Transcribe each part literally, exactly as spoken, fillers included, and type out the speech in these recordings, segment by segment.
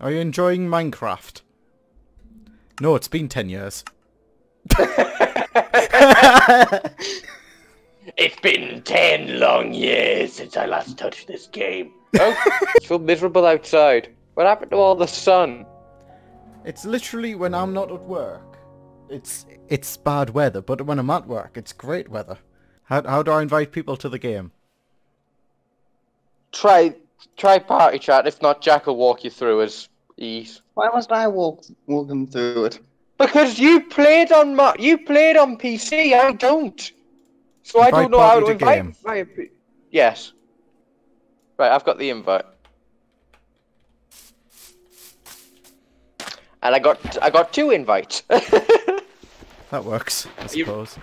Are you enjoying Minecraft? No, it's been ten years. It's been ten long years since I last touched this game. Oh, it's so miserable outside. What happened to all the sun? It's literally when I'm not at work. It's it's bad weather, but when I'm at work, it's great weather. How how do I invite people to the game? Try try party chat. If not, Jack will walk you through as ease. Why must I walk walk them through it? Because you played on my you played on P C. I don't. So invite I don't know how to invite. My, yes. Right, I've got the invite. And I got I got two invites. That works, I suppose. You...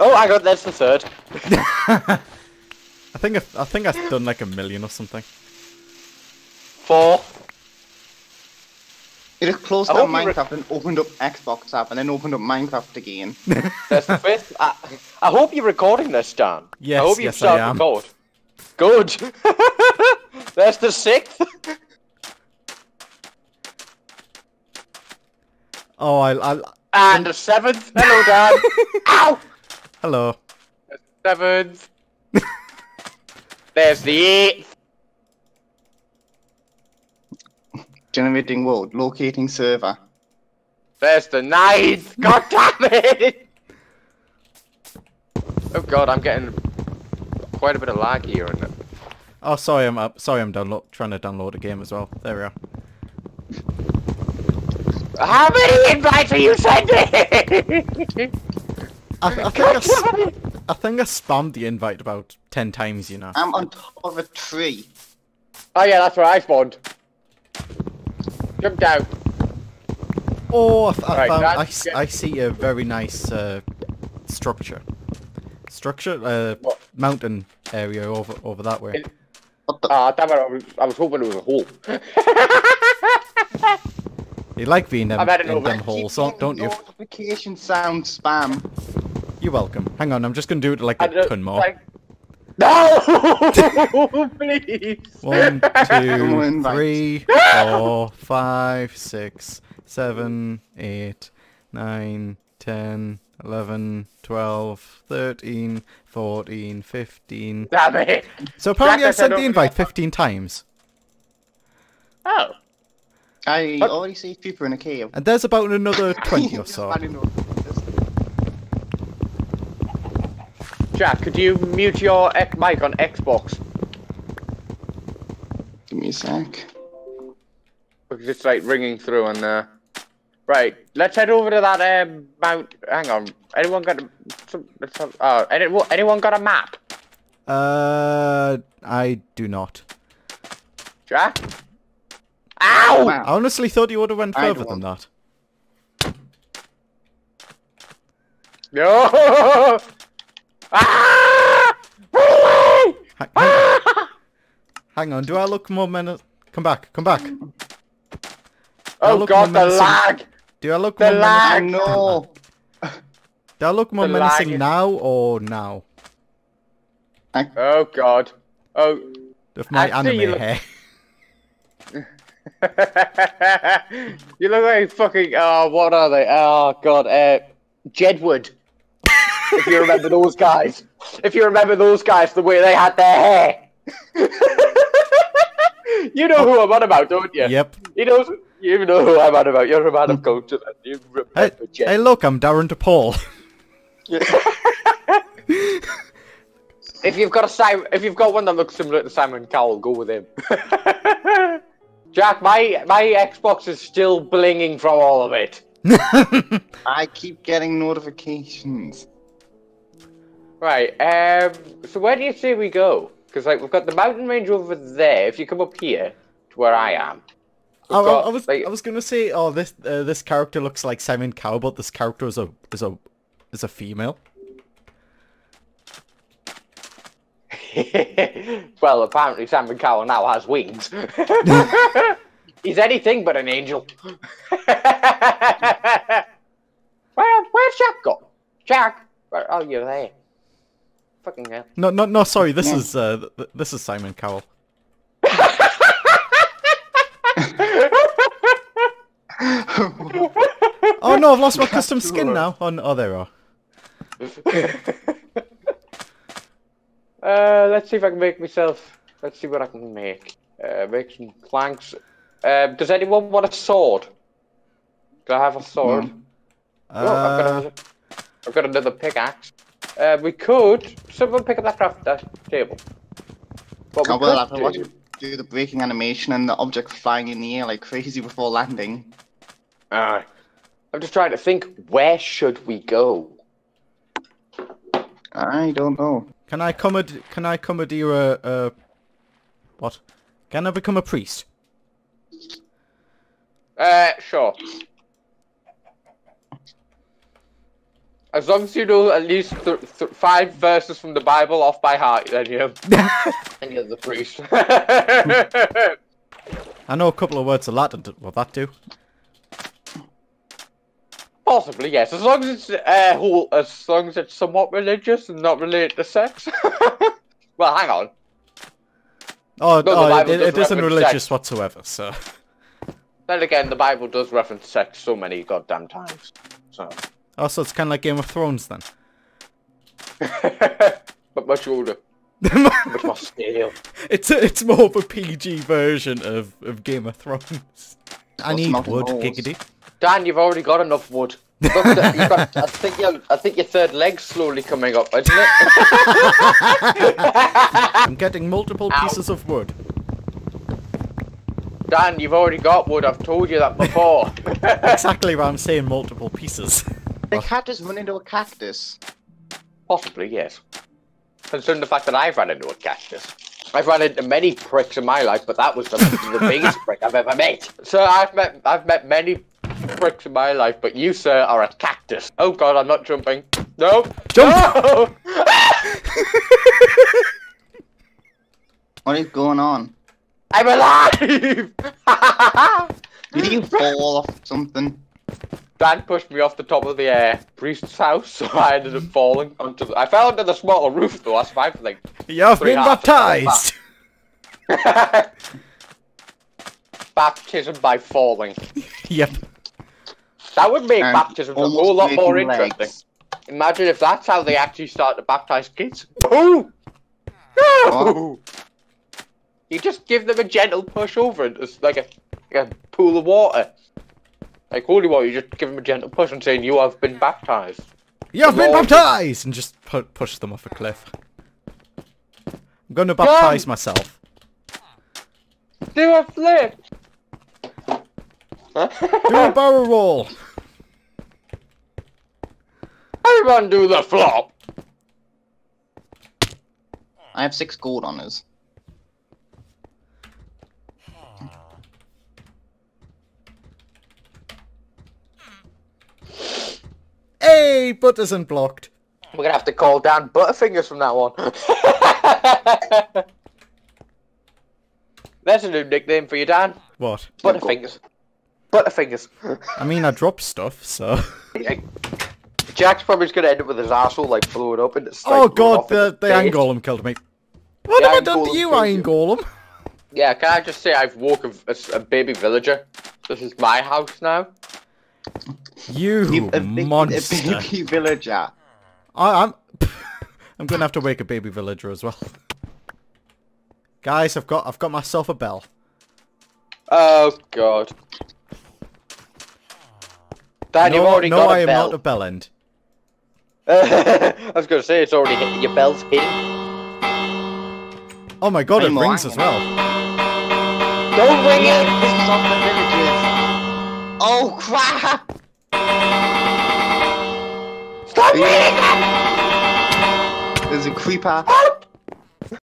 Oh, I got that's the third. I think I've, I think I've done like a million or something. Four. You just closed down Minecraft and opened up Xbox app and then opened up Minecraft again. That's the fifth. I, I hope you're recording this, Dan. Yes, I hope you yes, start I am. Record. Good. That's the sixth. Oh, I'll, I'll... And the seventh. Hello, Dan. Ow! Hello. The seventh. There's the eighth. Generating world. Locating server. There's the ninth. God damn it! Oh god, I'm getting quite a bit of lag here, isn't it? Oh, sorry, I'm up. Sorry, I'm download trying to download a game as well. There we are. How many invites are you sending? I, I, think I, I think I spammed the invite about ten times, you know. I'm on top of a tree. Oh yeah, that's where I spawned. Jump down. Oh, I, I, right, found, I, I see a very nice uh, structure. Structure? Uh, mountain area over over that way. Ah, damn it, I was hoping it was a hole. You like being them, in them holes, don't, don't you? Notification sound spam. You're welcome. Hang on, I'm just going to do it like a ton more. Like... No! Please! One, two, three, four, five, six, seven, eight, nine, ten, eleven, twelve, thirteen, fourteen, fifteen. Damn it! So apparently I sent the invite fifteen times. Oh. I what? Already see people in a cave. And there's about another twenty or so. Jack, could you mute your mic on Xbox? Give me a sec. Because it's like ringing through on there. Uh... Right, let's head over to that um, mount. Hang on. Anyone got a... Let's have... oh, anyone... anyone got a map? Uh, I do not. Jack? Ow! I honestly thought you would have went further than that. No! Ah! Really? Hang, ah! Hang on, do I look more men? Come back, come back. Oh god, the lag! Do I look the more lag. menacing? No. Do I look more the menacing lag. now or now? Oh god. Oh. With my I anime hair. You look like fucking, oh, what are they? Oh, God, uh, Jedward. If you remember those guys. If you remember those guys, the way they had their hair. You know who I'm on about, don't you? Yep. You know, you know who I'm on about. You're a man of culture. You remember Jedward. Hey, look, I'm Darren DePaul. If you've got a Simon, if you've got one that looks similar to Simon Cowell, go with him. Jack, my my Xbox is still blinging from all of it. I keep getting notifications. Right. Um. So where do you say we go? Because like we've got the mountain range over there. If you come up here to where I am. I, got, I was like, I was gonna say, oh, this uh, this character looks like Simon Cowell, but this character is a is a is a female. Well, apparently Simon Cowell now has wings. He's anything but an angel. Where, where's Jack gone? Jack, where are you there? Fucking hell. No, no, no. Sorry, this yeah. is uh, th this is Simon Cowell. Oh no, I've lost my custom skin now. Oh, no, oh there are. Uh, let's see if I can make myself. Let's see what I can make. Uh, make some planks. Uh, does anyone want a sword? Do I have a sword? Mm. Uh... Oh, I've got another, I've got another pickaxe. Uh, we could. Someone pick up that craft that table. What we oh, well, I've been watching you do the breaking animation and the object flying in the air like crazy before landing. Uh, I'm just trying to think, where should we go? I don't know. Can I come ad can I come adhere a, a... What? Can I become a priest? Uh, sure. As long as you know at least th th five verses from the Bible off by heart, then you're, then you're the priest. I know a couple of words of Latin. Will that do? Possibly, yes. As long as it's uh, whole, as long as it's somewhat religious and not related to sex. Well, hang on. Oh, no, oh it, it isn't religious sex. Whatsoever. So. Then again, the Bible does reference sex so many goddamn times. So. Oh, so it's kind of like Game of Thrones, then. But much older. Much more stale. It's, a, it's more of a P G version of, of Game of Thrones. I need wood, giggity. Dan, you've already got enough wood. Look, you've got, I, think you're, I think your third leg's slowly coming up, isn't it? I'm getting multiple Ow. pieces of wood. Dan, you've already got wood. I've told you that before. Exactly what I'm saying, multiple pieces. The cat has run into a cactus. Possibly, yes. Considering the fact that I've run into a cactus. I've run into many pricks in my life, but that was the, the biggest prick I've ever met. So I've met I've met many pricks in my life, but you, sir, are a cactus. Oh god, I'm not jumping. No. Jump! No! What is going on? I'm alive! Did you fall off something? Dan pushed me off the top of the uh, priest's house, so I ended up falling onto the... I fell onto the smaller roof, though. I survived for like... You've been baptized! Baptism by falling. Yep. That would make um, baptism a whole lot more interesting. Legs. Imagine if that's how they actually start to baptize kids. Oh! No! What? You just give them a gentle push over and it's like a, like a pool of water. Like, holy water, you just give them a gentle push and saying, you have been baptized. You have been baptized! And just pu push them off a cliff. I'm going to baptize myself. Do a flip! Do a barrel roll! Everyone do the flop! I have six gold on us. Hey, Butters and blocked. We're gonna have to call Dan Butterfingers from now on. There's a new nickname for you, Dan. What? Butterfingers. Butterfingers. I mean, I drop stuff, so. Yeah. Jack's probably just gonna end up with his asshole like blowing up and it's like, oh god, the the Iron Golem killed me. What the have I done to you, Iron Golem? Yeah, can I just say I've woke a, a baby villager? This is my house now. You a, a, monster! A baby villager. I, I'm. I'm gonna have to wake a baby villager as well. Guys, I've got. I've got myself a bell. Oh god. Dan, no, you've already no, got I a bell. No, I am not a bell end. I was gonna say it's already hit. Your bell's hidden. Oh my god! It I'm rings as well. Out. Don't ring it. This is off the villagers. Oh crap! Stop reading that! There's a creeper. Oh